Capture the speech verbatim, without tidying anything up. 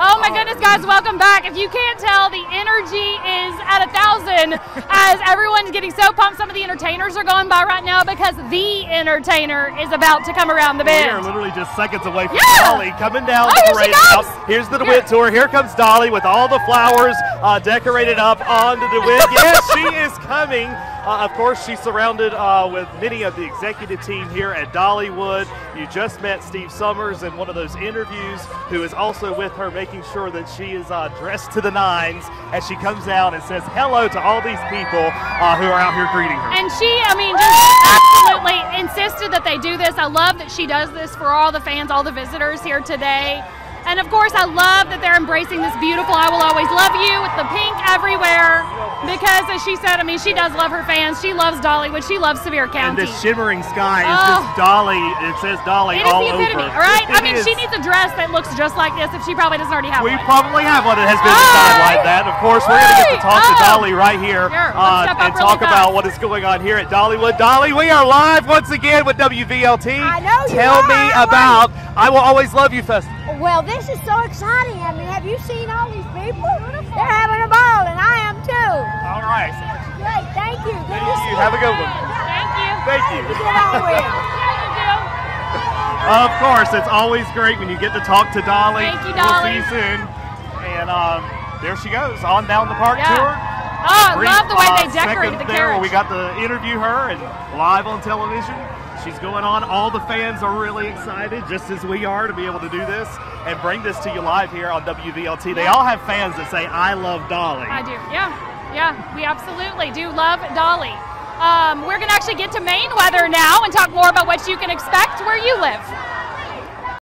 Oh my goodness, guys, welcome back. If you can't tell, the energy is at a thousand as everyone's getting so pumped. Some of the entertainers are going by right now because the entertainer is about to come around the bend. We are literally just seconds away from yeah. Dolly coming down oh, the parade route. Here's the DeWitt tour. Here comes Dolly with all the flowers uh, decorated up on the DeWitt. Yes, she is coming. Uh, of course, she's surrounded uh, with many of the executive team here at Dollywood. You just met Steve Summers in one of those interviews, who is also with her, making sure that she is uh, dressed to the nines as she comes out and says hello to all these people uh, who are out here greeting her. And she, I mean, just absolutely insisted that they do this. I love that she does this for all the fans, all the visitors here today. And, of course, I love that they're embracing this beautiful I Will Always Love You with the pink everywhere because, as she said, I mean, she does love her fans. She loves Dollywood. She loves Sevier County. And the shimmering sky is oh. just Dolly. It says Dolly all over. It is the epitome, right? It I mean, is. She needs a dress that looks just like this if she probably doesn't already have we one. We probably have one that has been designed oh. like that. Of course, we're going to get to talk oh. to Dolly right here, here uh, and really talk fast. about what is going on here at Dollywood. Dolly, we are live once again with W V L T. I know you Tell are. me I about you. I Will Always Love You Festival. Well, this is so exciting. I mean, have you seen all these people? Beautiful. They're having a ball, and I am too. All right. Great. Thank you. Good Thank to you. See have you. Have a good one. Thank you. Thank you. Thank you. Get on with. Of course, it's always great when you get to talk to Dolly. Thank you, Dolly. We'll see you soon. And um, there she goes on down the park yeah. tour. Oh, Brief, I love the way uh, they decorated the there carriage. Where we got to interview her and live on television. She's going on. All the fans are really excited, just as we are, to be able to do this and bring this to you live here on W V L T. They all have fans that say, I love Dolly. I do. Yeah. Yeah. We absolutely do love Dolly. Um, we're going to actually get to Maine weather now and talk more about what you can expect where you live.